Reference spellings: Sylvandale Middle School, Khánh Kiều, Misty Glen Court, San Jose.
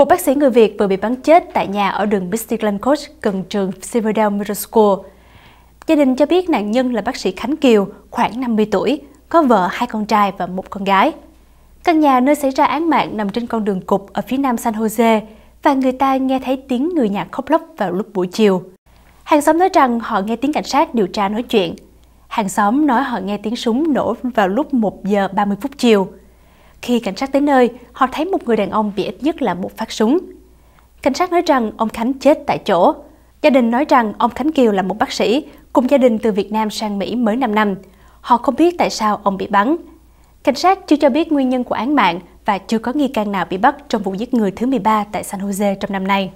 Một bác sĩ người Việt vừa bị bắn chết tại nhà ở đường Misty Glen Court gần trường Sylvandale Middle School. Gia đình cho biết nạn nhân là bác sĩ Khánh Kiều, khoảng 50 tuổi, có vợ, 2 con trai và 1 con gái. Căn nhà nơi xảy ra án mạng nằm trên con đường cụt ở phía nam San Jose và người ta nghe thấy tiếng người nhà khóc lóc vào lúc buổi chiều. Hàng xóm nói rằng họ nghe tiếng cảnh sát điều tra nói chuyện. Hàng xóm nói họ nghe tiếng súng nổ vào lúc 1 giờ 30 phút chiều. Khi cảnh sát tới nơi, họ thấy một người đàn ông bị ít nhất là một phát súng. Cảnh sát nói rằng ông Khánh chết tại chỗ. Gia đình nói rằng ông Khánh Kiều là một bác sĩ, cùng gia đình từ Việt Nam sang Mỹ mới 5 năm. Họ không biết tại sao ông bị bắn. Cảnh sát chưa cho biết nguyên nhân của án mạng và chưa có nghi can nào bị bắt trong vụ giết người thứ 13 tại San Jose trong năm nay.